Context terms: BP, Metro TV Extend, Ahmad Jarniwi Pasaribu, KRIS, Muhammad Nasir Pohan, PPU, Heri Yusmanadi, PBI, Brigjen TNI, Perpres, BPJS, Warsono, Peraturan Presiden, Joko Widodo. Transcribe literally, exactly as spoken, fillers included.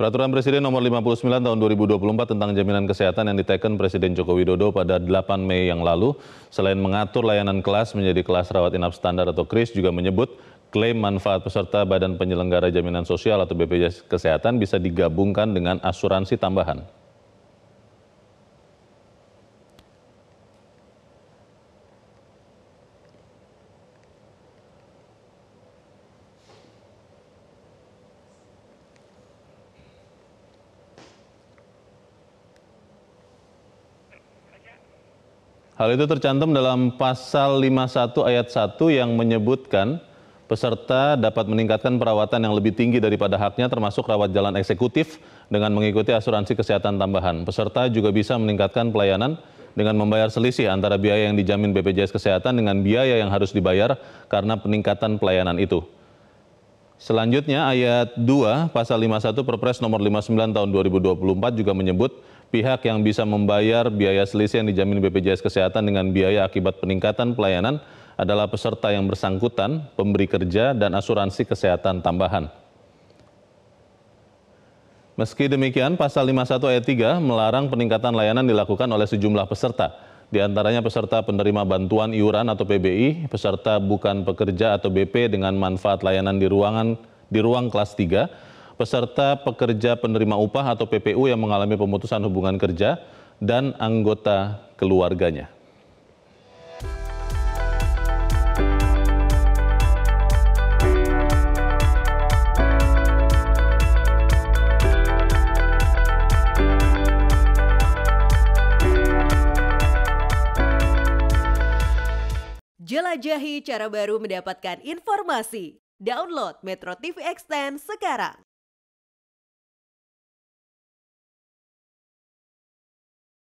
Peraturan Presiden nomor lima puluh sembilan tahun dua ribu dua puluh empat tentang jaminan kesehatan yang diteken Presiden Joko Widodo pada delapan Mei yang lalu, selain mengatur layanan kelas menjadi kelas rawat inap standar atau K R I S, juga menyebut klaim manfaat peserta Badan Penyelenggara Jaminan Sosial atau B P J S Kesehatan bisa digabungkan dengan asuransi tambahan. Hal itu tercantum dalam pasal lima puluh satu ayat satu yang menyebutkan peserta dapat meningkatkan perawatan yang lebih tinggi daripada haknya, termasuk rawat jalan eksekutif, dengan mengikuti asuransi kesehatan tambahan. Peserta juga bisa meningkatkan pelayanan dengan membayar selisih antara biaya yang dijamin B P J S Kesehatan dengan biaya yang harus dibayar karena peningkatan pelayanan itu. Selanjutnya ayat dua pasal lima puluh satu Perpres nomor lima puluh sembilan tahun dua ribu dua puluh empat juga menyebut pihak yang bisa membayar biaya selisih yang dijamin B P J S Kesehatan dengan biaya akibat peningkatan pelayanan adalah peserta yang bersangkutan, pemberi kerja, dan asuransi kesehatan tambahan. Meski demikian, pasal lima puluh satu ayat tiga melarang peningkatan layanan dilakukan oleh sejumlah peserta, di antaranya peserta penerima bantuan iuran atau P B I, peserta bukan pekerja atau B P dengan manfaat layanan di ruangan di ruang kelas tiga, peserta pekerja penerima upah atau P P U yang mengalami pemutusan hubungan kerja, dan anggota keluarganya. Jelajahi cara baru mendapatkan informasi. Download Metro T V Extend sekarang.